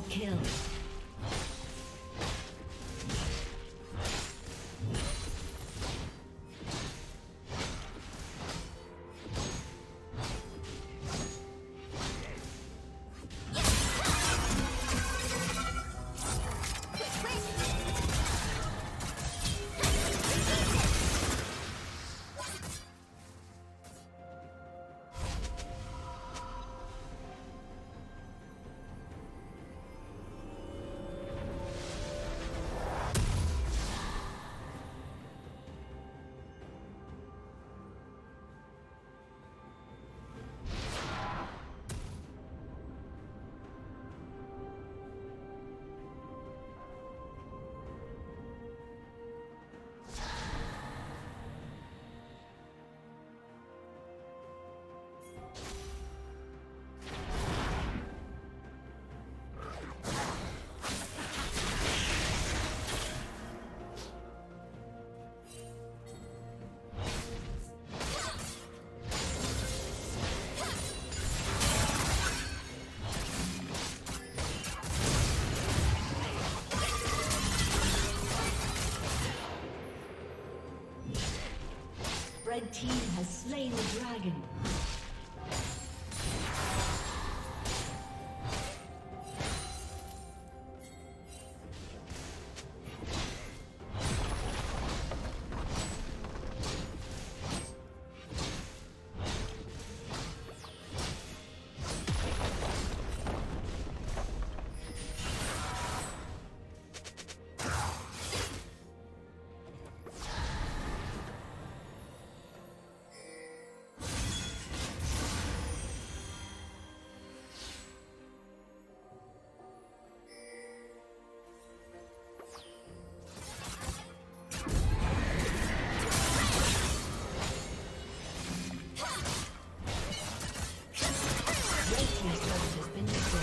Double kill. The red team has slain the dragon. Team's turret has been destroyed.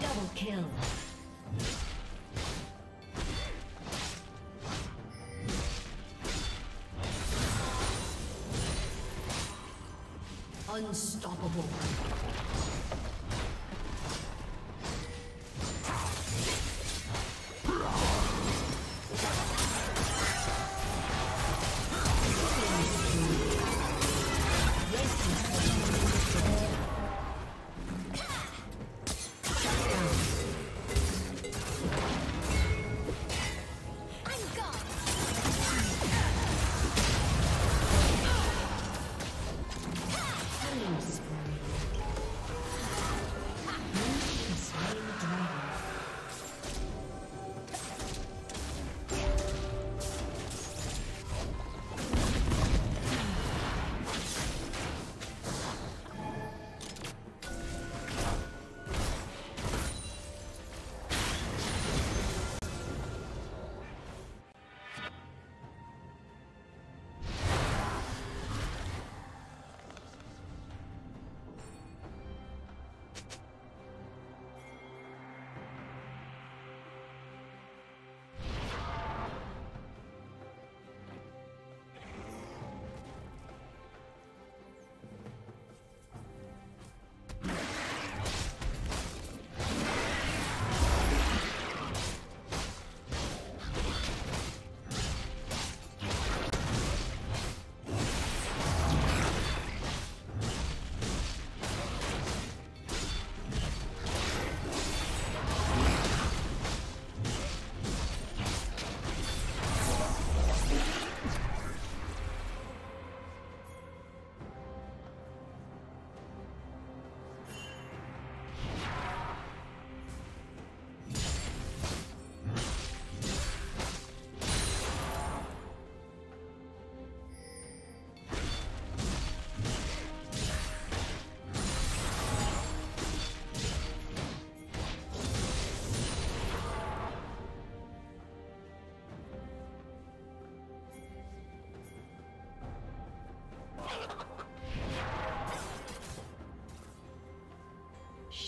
Double kill. Unstoppable.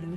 Blue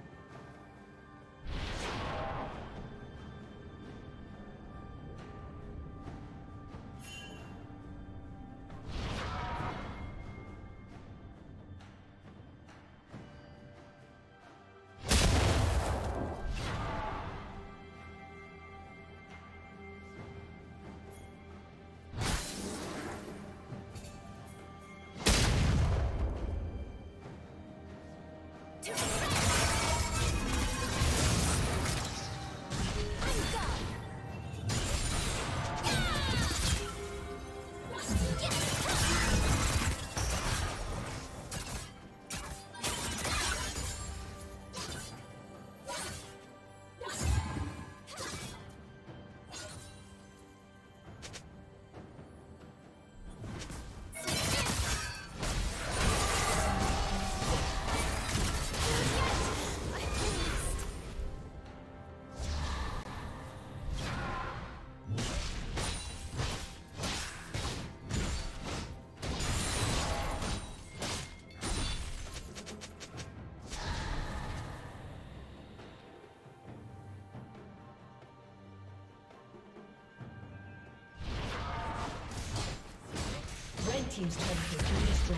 Team's turn to destroy.